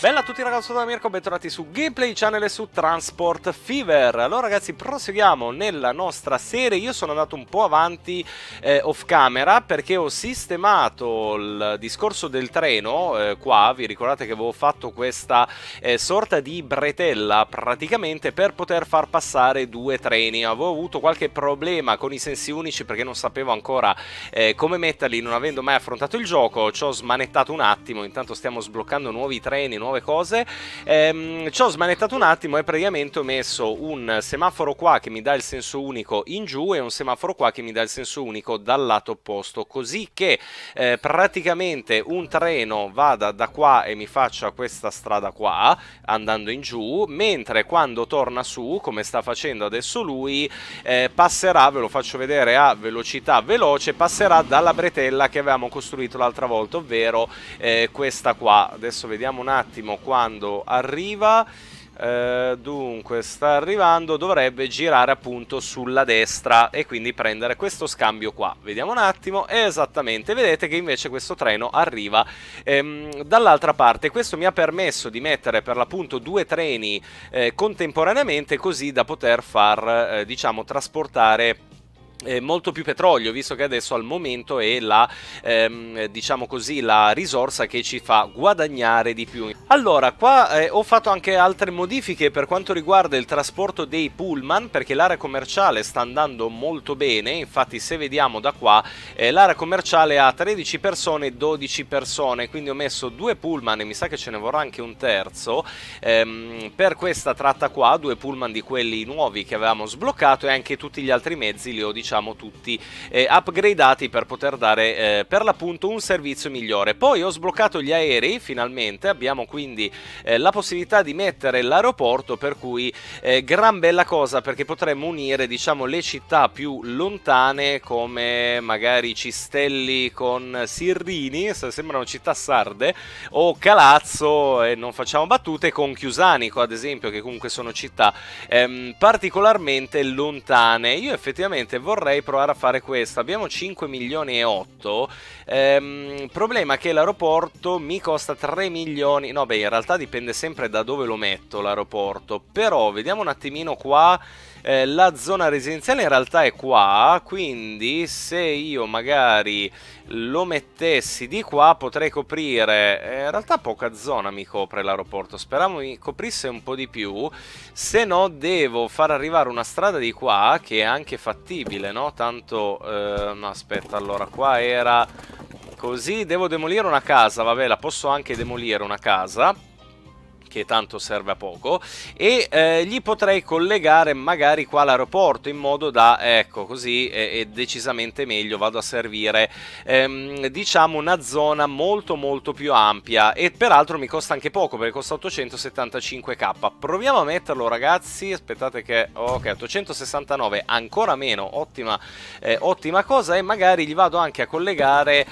Bella a tutti ragazzi, sono Mirko, bentornati su Gameplay Channel e su Transport Fever. Allora ragazzi, proseguiamo nella nostra serie. Io sono andato un po' avanti off camera perché ho sistemato il discorso del treno qua. Vi ricordate che avevo fatto questa sorta di bretella praticamente per poter far passare due treni. Avevo avuto qualche problema con i sensi unici perché non sapevo ancora come metterli, non avendo mai affrontato il gioco. Ci ho smanettato un attimo, intanto stiamo sbloccando nuovi treni, nuove cose. Ci ho smanettato un attimo e praticamente ho messo un semaforo qua che mi dà il senso unico in giù e un semaforo qua che mi dà il senso unico dal lato opposto, così che praticamente un treno vada da qua e mi faccia questa strada qua andando in giù, mentre quando torna su, come sta facendo adesso lui, passerà, ve lo faccio vedere a velocità veloce, passerà dalla bretella che avevamo costruito l'altra volta, ovvero questa qua. Adesso vediamo un attimo quando arriva. Dunque sta arrivando, dovrebbe girare appunto sulla destra e quindi prendere questo scambio qua. Vediamo un attimo, esattamente, vedete che invece questo treno arriva dall'altra parte. Questo mi ha permesso di mettere per l'appunto due treni contemporaneamente, così da poter far diciamo trasportare molto più petrolio, visto che adesso al momento è la diciamo così la risorsa che ci fa guadagnare di più. Allora qua ho fatto anche altre modifiche per quanto riguarda il trasporto dei pullman, perché l'area commerciale sta andando molto bene. Infatti se vediamo da qua l'area commerciale ha 13 persone e 12 persone, quindi ho messo due pullman e mi sa che ce ne vorrà anche un terzo per questa tratta qua, due pullman di quelli nuovi che avevamo sbloccato, e anche tutti gli altri mezzi li ho tutti upgradeati per poter dare per l'appunto un servizio migliore. Poi ho sbloccato gli aerei finalmente, abbiamo quindi la possibilità di mettere l'aeroporto, per cui gran bella cosa, perché potremmo unire diciamo le città più lontane come magari Cistelli con Sirrini, se sembrano città sarde, o Calazzo e non facciamo battute con Chiusanico ad esempio, che comunque sono città particolarmente lontane. Io effettivamente vorrei provare a fare questo. Abbiamo 5 milioni e 8, problema che l'aeroporto mi costa 3 milioni. No, beh, in realtà dipende sempre da dove lo metto l'aeroporto, però vediamo un attimino qua. La zona residenziale in realtà è qua, quindi se io magari lo mettessi di qua potrei coprire, in realtà poca zona mi copre l'aeroporto, speravo mi coprisse un po' di più, se no devo far arrivare una strada di qua che è anche fattibile, no? Tanto, no aspetta, allora qua era così, devo demolire una casa, vabbè la posso anche demolire una casa, che tanto serve a poco, e gli potrei collegare magari qua l'aeroporto in modo da, ecco così è decisamente meglio, vado a servire diciamo una zona molto molto più ampia, e peraltro mi costa anche poco perché costa 875k. Proviamo a metterlo ragazzi, aspettate che, ok, 869, ancora meno, ottima ottima cosa. E magari gli vado anche a collegare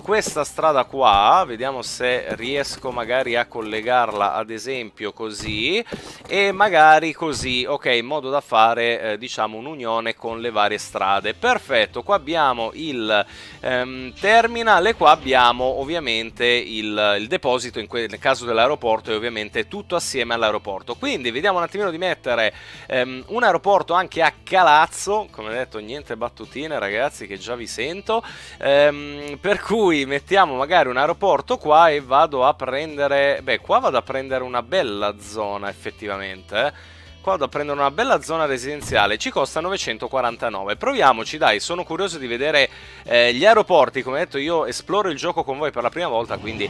questa strada qua, vediamo se riesco magari a collegarla a ad esempio così, e magari così, ok, in modo da fare diciamo un'unione con le varie strade. Perfetto, qua abbiamo il terminal e qua abbiamo ovviamente il deposito in quel caso dell'aeroporto, e ovviamente tutto assieme all'aeroporto. Quindi vediamo un attimino di mettere un aeroporto anche a Calazzo, come detto niente battutine ragazzi che già vi sento, per cui mettiamo magari un aeroporto qua e vado a prendere, beh qua vado a prendere una bella zona effettivamente, qua vado a prendere una bella zona residenziale, ci costa 949. Proviamoci dai, sono curioso di vedere gli aeroporti, come detto io esploro il gioco con voi per la prima volta, quindi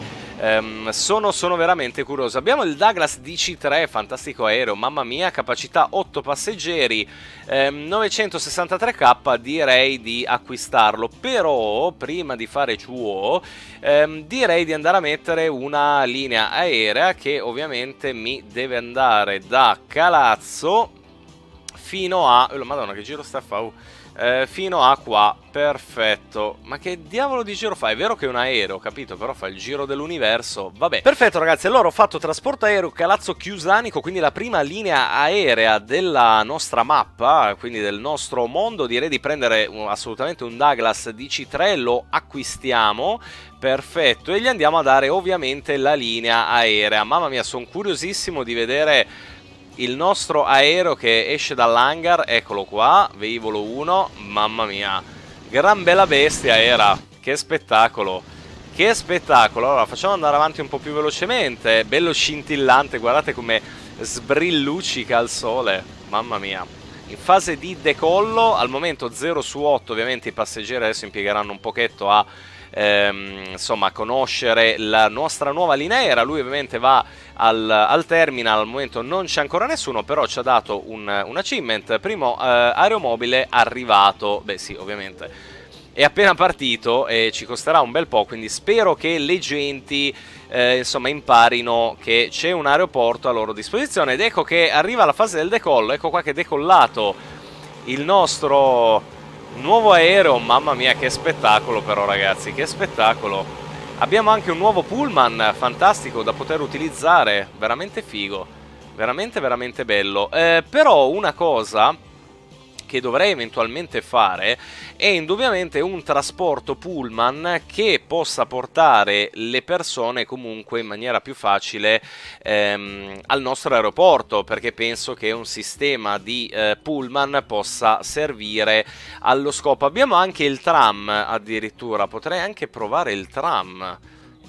sono veramente curioso. Abbiamo il Douglas DC-3, fantastico aereo, mamma mia, capacità 8 passeggeri, 963k, direi di acquistarlo, però prima di fare ciò direi di andare a mettere una linea aerea che ovviamente mi deve andare da Calazzo fino a... oh, madonna che giro sta a fa, fino a qua, perfetto. Ma che diavolo di giro fa? È vero che è un aereo, capito? Però fa il giro dell'universo. Vabbè, perfetto ragazzi, allora ho fatto trasporto aereo Calazzo Chiusanico, quindi la prima linea aerea della nostra mappa, quindi del nostro mondo. Direi di prendere assolutamente un Douglas DC-3, lo acquistiamo, perfetto, e gli andiamo a dare ovviamente la linea aerea. Mamma mia, sono curiosissimo di vedere il nostro aereo che esce dall'hangar. Eccolo qua, velivolo 1, mamma mia, gran bella bestia era, che spettacolo, che spettacolo. Allora facciamo andare avanti un po' più velocemente, bello scintillante, guardate come sbrilluccica al sole, mamma mia. In fase di decollo, al momento 0/8, ovviamente i passeggeri adesso impiegheranno un pochetto a insomma, conoscere la nostra nuova linea aerea. Lui ovviamente va al terminal, al momento non c'è ancora nessuno, però ci ha dato un achievement, primo aeromobile arrivato. Beh sì, ovviamente è appena partito e ci costerà un bel po', quindi spero che le genti insomma imparino che c'è un aeroporto a loro disposizione. Ed ecco che arriva la fase del decollo, ecco qua che è decollato il nostro nuovo aereo, mamma mia che spettacolo però ragazzi, che spettacolo. Abbiamo anche un nuovo pullman fantastico da poter utilizzare, veramente figo, veramente veramente bello. Però una cosa che dovrei eventualmente fare è indubbiamente un trasporto pullman che possa portare le persone comunque in maniera più facile al nostro aeroporto, perché penso che un sistema di pullman possa servire allo scopo. Abbiamo anche il tram addirittura, potrei anche provare il tram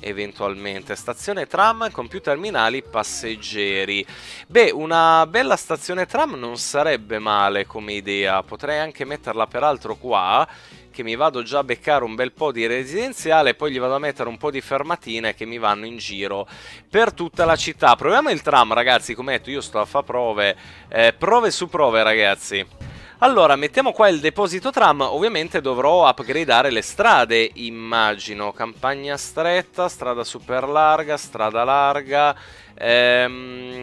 eventualmente. Stazione tram con più terminali passeggeri. Beh, una bella stazione tram non sarebbe male come idea. Potrei anche metterla peraltro qua, che mi vado già a beccare un bel po' di residenziale, poi gli vado a mettere un po' di fermatine che mi vanno in giro per tutta la città. Proviamo il tram ragazzi, come detto io sto a fare prove, prove su prove ragazzi. Allora, mettiamo qua il deposito tram, ovviamente dovrò upgradare le strade, immagino. Campagna stretta, strada super larga, strada larga,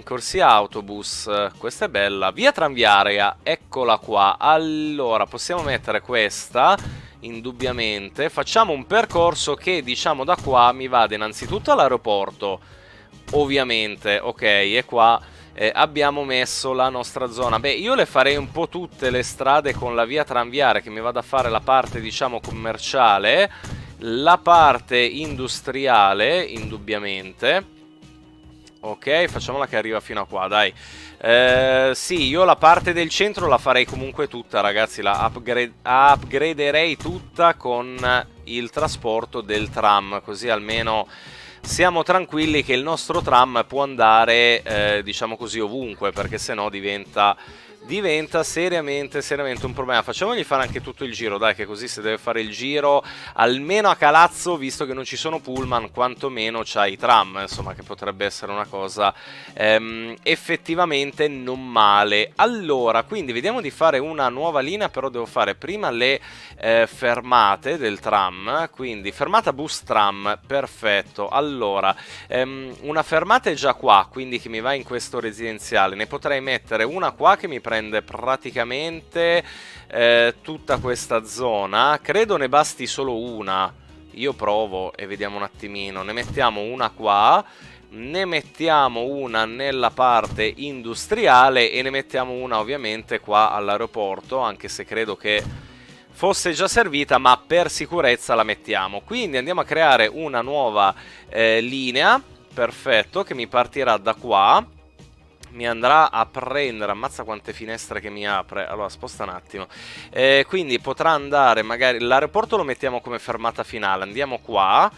corsia autobus, questa è bella. Via tranviaria, eccola qua. Allora, possiamo mettere questa, indubbiamente. Facciamo un percorso che, diciamo, da qua mi vada innanzitutto all'aeroporto, ovviamente, ok, e qua... abbiamo messo la nostra zona. Beh, io le farei un po' tutte le strade con la via tranviaria, che mi vada a fare la parte diciamo commerciale, la parte industriale indubbiamente. Ok, facciamola che arriva fino a qua, dai. Sì, io la parte del centro la farei comunque tutta ragazzi, la upgraderei tutta con il trasporto del tram, così almeno siamo tranquilli che il nostro tram può andare, diciamo così, ovunque, perché sennò diventa seriamente un problema. Facciamogli fare anche tutto il giro, dai, che così se deve fare il giro, almeno a Calazzo, visto che non ci sono pullman, quantomeno c'ha i tram, insomma, che potrebbe essere una cosa effettivamente non male. Allora, quindi vediamo di fare una nuova linea, però devo fare prima le fermate del tram, quindi fermata bus tram, perfetto. Allora, una fermata è già qua, quindi che mi va in questo residenziale, ne potrei mettere una qua che mi prende praticamente tutta questa zona. Credo ne basti solo una, io provo e vediamo un attimino. Ne mettiamo una qua, ne mettiamo una nella parte industriale e ne mettiamo una ovviamente qua all'aeroporto, anche se credo che fosse già servita, ma per sicurezza la mettiamo. Quindi andiamo a creare una nuova linea, perfetto, che mi partirà da qua, mi andrà a prendere, ammazza quante finestre che mi apre. Allora sposta un attimo, quindi potrà andare magari, l'aeroporto lo mettiamo come fermata finale, andiamo qua,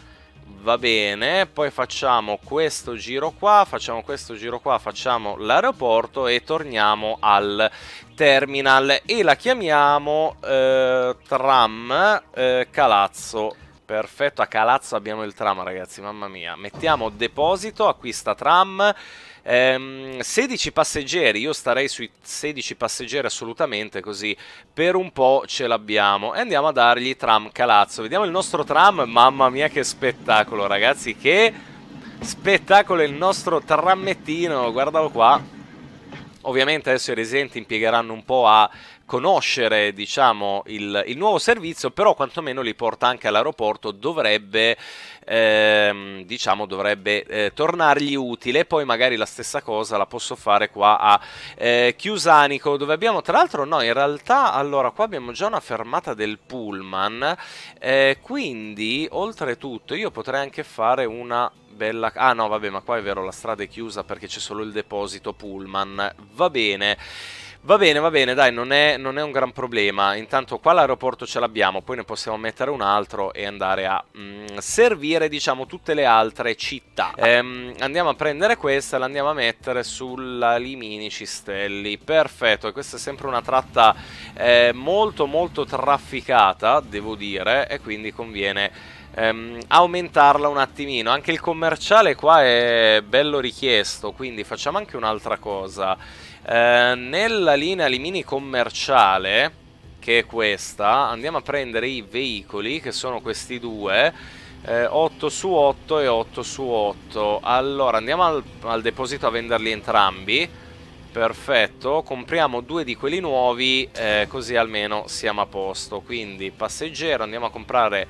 va bene, poi facciamo questo giro qua, facciamo questo giro qua, facciamo l'aeroporto e torniamo al terminal e la chiamiamo tram Calazzo. Perfetto, a Calazzo abbiamo il tram ragazzi, mamma mia. Mettiamo deposito, acquista tram, 16 passeggeri, io starei sui 16 passeggeri assolutamente, così per un po' ce l'abbiamo. E andiamo a dargli tram Calazzo, vediamo il nostro tram, mamma mia che spettacolo ragazzi, che spettacolo il nostro trammettino, guardalo qua. Ovviamente adesso i residenti impiegheranno un po' a conoscere, diciamo, il nuovo servizio, però quantomeno li porta anche all'aeroporto, dovrebbe, diciamo, tornargli utile. Poi magari la stessa cosa la posso fare qua a Chiusanico, dove abbiamo tra l'altro, no, in realtà, allora qua abbiamo già una fermata del pullman, quindi oltretutto io potrei anche fare una bella... ah no vabbè, ma qua è vero, la strada è chiusa perché c'è solo il deposito pullman. Va bene, va bene, va bene, dai, non è un gran problema. Intanto qua l'aeroporto ce l'abbiamo, poi ne possiamo mettere un altro e andare a servire, diciamo, tutte le altre città. Andiamo a prendere questa e la andiamo a mettere sulla Alimini Cistelli, perfetto. E questa è sempre una tratta molto molto trafficata, devo dire, e quindi conviene aumentarla un attimino. Anche il commerciale qua è bello richiesto, quindi facciamo anche un'altra cosa. Nella linea Alimini commerciale, che è questa, andiamo a prendere i veicoli, che sono questi due, 8 su 8 e 8 su 8. Allora andiamo al deposito a venderli entrambi, perfetto. Compriamo due di quelli nuovi, così almeno siamo a posto. Quindi passeggero, andiamo a comprare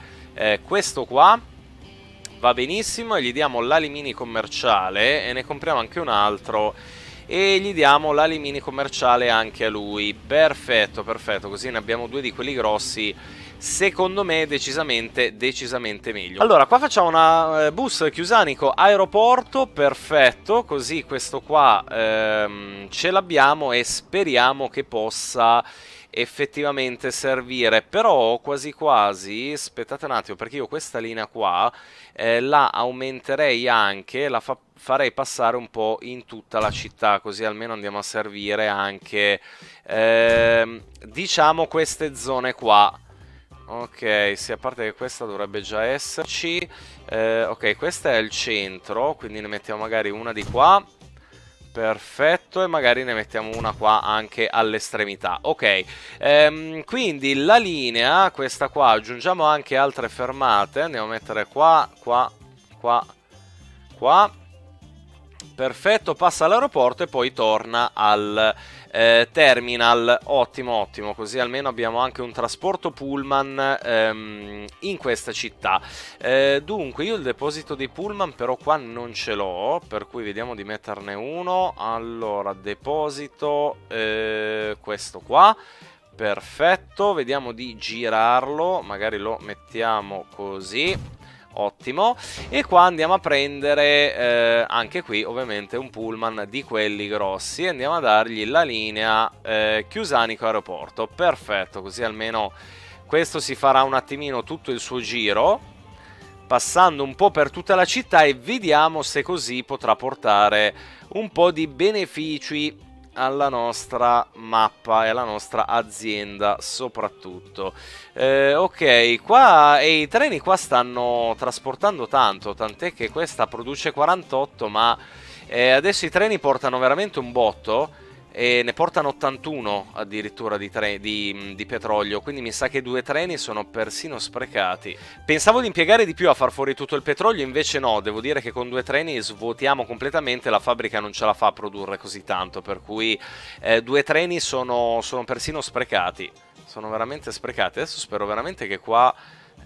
questo qua, va benissimo, e gli diamo l'Alimini commerciale, e ne compriamo anche un altro e gli diamo l'Alimini commerciale anche a lui. Perfetto, perfetto, così ne abbiamo due di quelli grossi. Secondo me decisamente, decisamente meglio. Allora qua facciamo una bus Chiusanico aeroporto, perfetto, così questo qua ce l'abbiamo e speriamo che possa effettivamente servire. Però quasi quasi, aspettate un attimo, perché io questa linea qua la aumenterei anche, la farei passare un po' in tutta la città, così almeno andiamo a servire anche diciamo queste zone qua. Ok, sì, a parte che questa dovrebbe già esserci. Ok, questa è il centro, quindi ne mettiamo magari una di qua, perfetto, e magari ne mettiamo una qua anche all'estremità. Ok, quindi la linea, questa qua, aggiungiamo anche altre fermate, andiamo a mettere qua, qua, qua, qua, perfetto, passa all'aeroporto e poi torna al terminal. Ottimo, ottimo, così almeno abbiamo anche un trasporto pullman in questa città. Dunque io il deposito di pullman però qua non ce l'ho, per cui vediamo di metterne uno. Allora deposito questo qua, perfetto, vediamo di girarlo, magari lo mettiamo così, ottimo. E qua andiamo a prendere anche qui ovviamente un pullman di quelli grossi e andiamo a dargli la linea Chiusanico aeroporto, perfetto, così almeno questo si farà un attimino tutto il suo giro, passando un po' per tutta la città, e vediamo se così potrà portare un po' di benefici alla nostra mappa e alla nostra azienda soprattutto. Ok, qua i treni qua stanno trasportando tanto, tant'è che questa produce 48, ma adesso i treni portano veramente un botto, e ne portano 81 addirittura di petrolio, quindi mi sa che due treni sono persino sprecati. Pensavo di impiegare di più a far fuori tutto il petrolio, invece no, devo dire che con due treni svuotiamo completamente, la fabbrica non ce la fa a produrre così tanto, per cui due treni sono persino sprecati, sono veramente sprecati. Adesso spero veramente che qua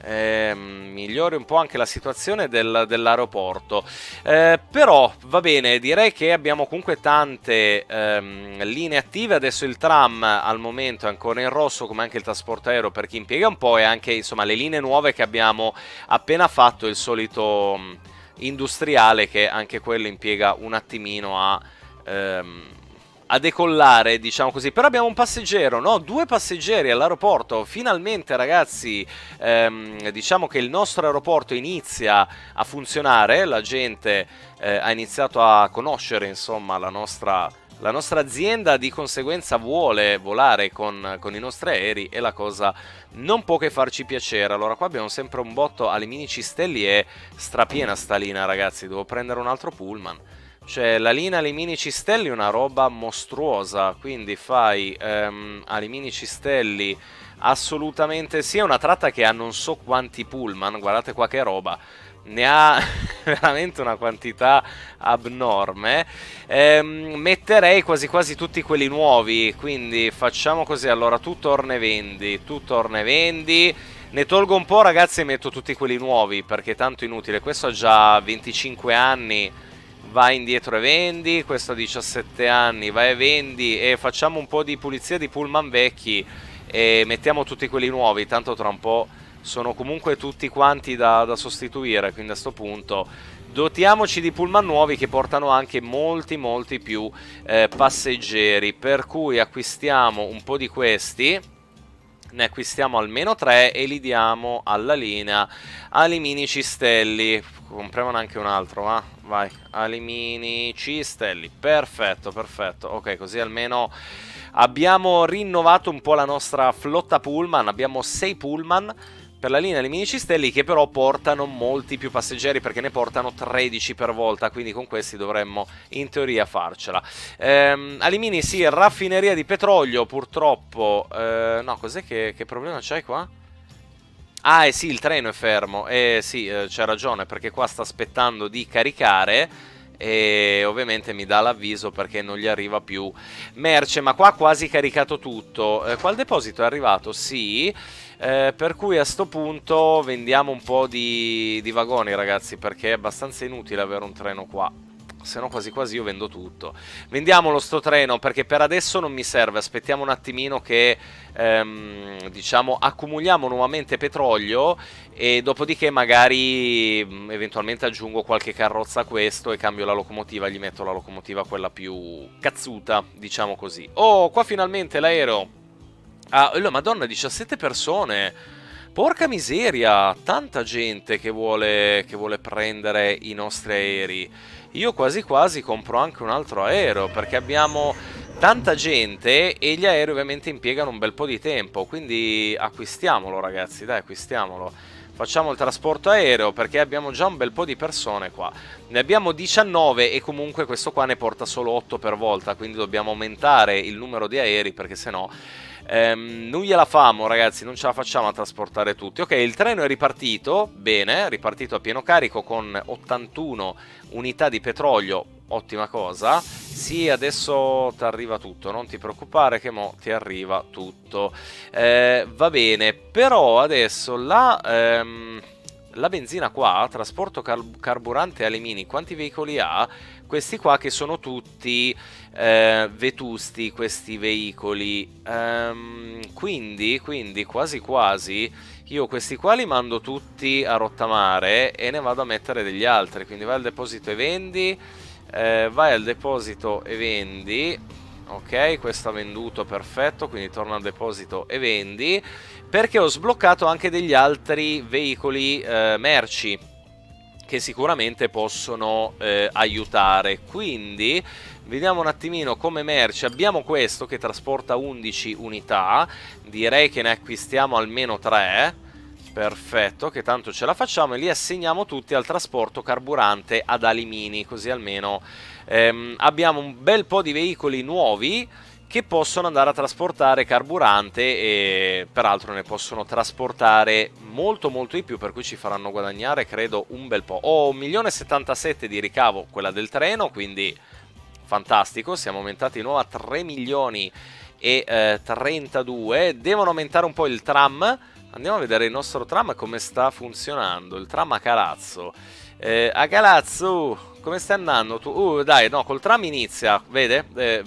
migliori un po' anche la situazione dell'aeroporto, però va bene, direi che abbiamo comunque tante linee attive. Adesso il tram al momento è ancora in rosso, come anche il trasporto aereo per chi impiega un po', e anche, insomma, le linee nuove che abbiamo appena fatto, il solito industriale, che anche quello impiega un attimino a decollare, diciamo così. Però abbiamo un passeggero, no? Due passeggeri all'aeroporto, finalmente ragazzi. Diciamo che il nostro aeroporto inizia a funzionare, la gente ha iniziato a conoscere, insomma, la nostra azienda, di conseguenza vuole volare con i nostri aerei, e la cosa non può che farci piacere. Allora qua abbiamo sempre un botto alle mini Cistelli, e strapiena sta linea, ragazzi, devo prendere un altro pullman. Cioè la linea Alimini Cistelli è una roba mostruosa, quindi fai Alimini Cistelli assolutamente sì, è una tratta che ha non so quanti pullman, guardate qua che roba, ne ha veramente una quantità abnorme. Metterei quasi tutti quelli nuovi, quindi facciamo così. Allora tu torna e vendi, tu torna e vendi. Ne tolgo un po', ragazzi, e metto tutti quelli nuovi, perché è tanto inutile. Questo ha già 25 anni, vai indietro e vendi. Questo ha 17 anni, vai e vendi. E facciamo un po' di pulizia di pullman vecchi e mettiamo tutti quelli nuovi. Tanto tra un po' sono comunque tutti quanti da sostituire, quindi a sto punto dotiamoci di pullman nuovi che portano anche molti più passeggeri. Per cui acquistiamo un po' di questi, ne acquistiamo almeno 3 e li diamo alla linea Alimini Cistelli. Compriamone anche un altro, va? Vai, Alimini Cistelli, perfetto, ok, così almeno abbiamo rinnovato un po' la nostra flotta pullman. Abbiamo 6 pullman per la linea Alimini Cistelli, che però portano molti più passeggeri, perché ne portano 13 per volta, quindi con questi dovremmo in teoria farcela. Alimini, sì, raffineria di petrolio, purtroppo. No, cos'è che problema c'hai qua? Ah, eh sì, il treno è fermo. Sì, c'è ragione, perché qua sta aspettando di caricare e ovviamente mi dà l'avviso perché non gli arriva più merce. Ma qua ha quasi caricato tutto. Qua il deposito è arrivato? Sì. Per cui a sto punto vendiamo un po' di vagoni, ragazzi, perché è abbastanza inutile avere un treno qua, se no quasi io vendo tutto. Vendiamolo sto treno, perché per adesso non mi serve. Aspettiamo un attimino che diciamo accumuliamo nuovamente petrolio, e dopodiché magari eventualmente aggiungo qualche carrozza a questo e cambio la locomotiva, gli metto la locomotiva quella più cazzuta, diciamo così. Oh, qua finalmente l'aereo. Ah, oh, madonna, 17 persone. Porca miseria, tanta gente che vuole prendere i nostri aerei. Io quasi compro anche un altro aereo, perché abbiamo tanta gente e gli aerei ovviamente impiegano un bel po' di tempo. Quindi acquistiamolo, ragazzi, dai, acquistiamolo. Facciamo il trasporto aereo, perché abbiamo già un bel po' di persone qua. Ne abbiamo 19 e comunque questo qua ne porta solo 8 per volta, quindi dobbiamo aumentare il numero di aerei, perché sennò non gliela famo, ragazzi, non ce la facciamo a trasportare tutti. Ok, il treno è ripartito, bene, è ripartito a pieno carico con 81 unità di petrolio, ottima cosa. Sì, adesso ti arriva tutto, non ti preoccupare che mo ti arriva tutto. Va bene, però adesso la benzina qua, trasporto carburante Alimini, quanti veicoli ha? Questi qua che sono tutti vetusti, questi veicoli. Quindi quasi io questi qua li mando tutti a rottamare e ne vado a mettere degli altri. Quindi vai al deposito e vendi, ok, questo ha venduto, perfetto, quindi torna al deposito e vendi, perché ho sbloccato anche degli altri veicoli merci che sicuramente possono aiutare. Quindi vediamo un attimino come merci. Abbiamo questo che trasporta 11 unità, direi che ne acquistiamo almeno 3, perfetto, che tanto ce la facciamo, e li assegniamo tutti al trasporto carburante ad Alimini, così almeno abbiamo un bel po' di veicoli nuovi che possono andare a trasportare carburante, e peraltro ne possono trasportare molto di più, per cui ci faranno guadagnare credo un bel po'. Ho 1.077 di ricavo quella del treno, quindi fantastico, siamo aumentati di nuovo a 3.032.000. Devono aumentare un po' il tram. Andiamo a vedere il nostro tram come sta funzionando, il tram a Calazzo. A Calazzo, come stai andando tu? Dai, no, col tram inizia, vedete?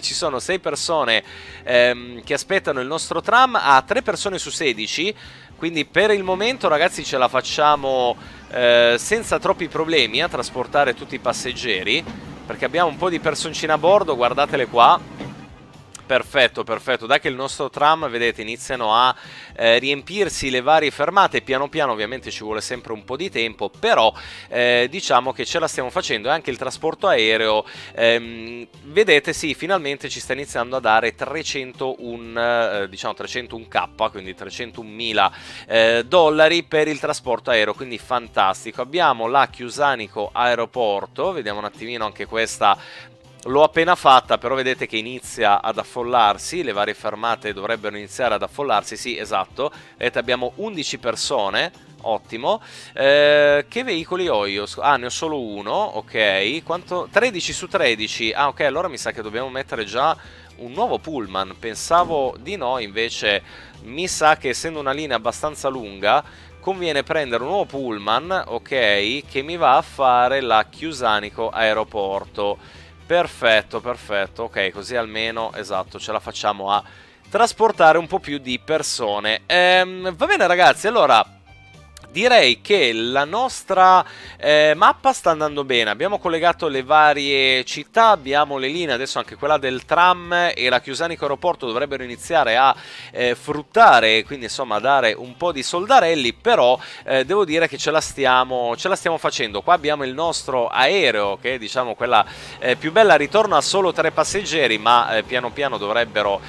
Ci sono 6 persone che aspettano il nostro tram, a 3 persone su 16, quindi per il momento, ragazzi, ce la facciamo senza troppi problemi a trasportare tutti i passeggeri, perché abbiamo un po' di personcine a bordo, guardatele qua. Perfetto, dai che il nostro tram, vedete, iniziano a riempirsi le varie fermate, piano piano, ovviamente ci vuole sempre un po' di tempo, però diciamo che ce la stiamo facendo. E anche il trasporto aereo, vedete, sì, finalmente ci sta iniziando a dare 301k, quindi 301.000 dollari per il trasporto aereo, quindi fantastico. Abbiamo la Chiusanico aeroporto, vediamo un attimino anche questa. L'ho appena fatta, però vedete che inizia ad affollarsi, le varie fermate dovrebbero iniziare ad affollarsi, sì, esatto. Vedete, abbiamo 11 persone ottimo. Che veicoli ho io? Ah, ne ho solo uno, ok. Quanto? 13 su 13. Ah, ok, allora mi sa che dobbiamo mettere già un nuovo pullman. Pensavo di no, invece mi sa che essendo una linea abbastanza lunga conviene prendere un nuovo pullman, ok, che mi va a fare la Chiusanico aeroporto. Perfetto, perfetto, ok, così almeno, esatto, ce la facciamo a trasportare un po' più di persone. Va bene ragazzi, allora direi che la nostra mappa sta andando bene. Abbiamo collegato le varie città, abbiamo le linee, adesso anche quella del tram e la Chiusanico aeroporto dovrebbero iniziare a fruttare, quindi insomma dare un po' di soldarelli, però devo dire che ce la stiamo facendo. Qua abbiamo il nostro aereo che è, diciamo, quella più bella, ritorna a solo 3 passeggeri, ma piano piano dovrebbero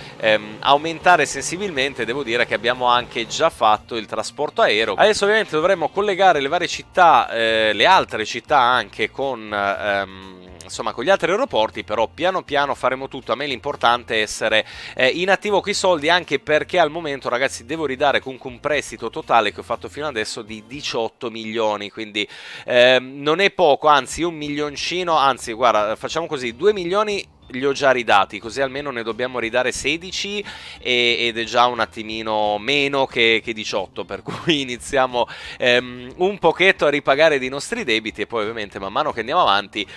aumentare sensibilmente. Devo dire che abbiamo anche già fatto il trasporto aereo. Adesso ovviamente dovremmo collegare le varie città, le altre città anche con insomma con gli altri aeroporti, però piano piano faremo tutto. A me l'importante è essere in attivo coi soldi, anche perché al momento ragazzi devo ridare comunque un prestito totale che ho fatto fino adesso di 18 milioni, quindi non è poco, anzi un milioncino, anzi guarda, facciamo così, 2 milioni li ho già ridati, così almeno ne dobbiamo ridare 16 ed è già un attimino meno che 18, per cui iniziamo un pochetto a ripagare dei nostri debiti e poi ovviamente man mano che andiamo avanti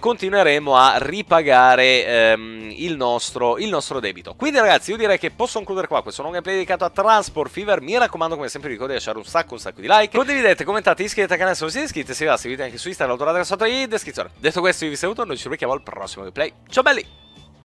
continueremo a ripagare il nostro debito. Quindi ragazzi io direi che posso concludere qua questo nuovo gameplay dedicato a Transport Fever. Mi raccomando come sempre ricordate di lasciare un sacco di like, condividete, commentate, iscrivetevi al canale se non siete iscritti, se vi va seguite anche su Instagram, l'autorate sotto in descrizione. Detto questo io vi saluto, noi ci vediamo al prossimo gameplay, ciao belli!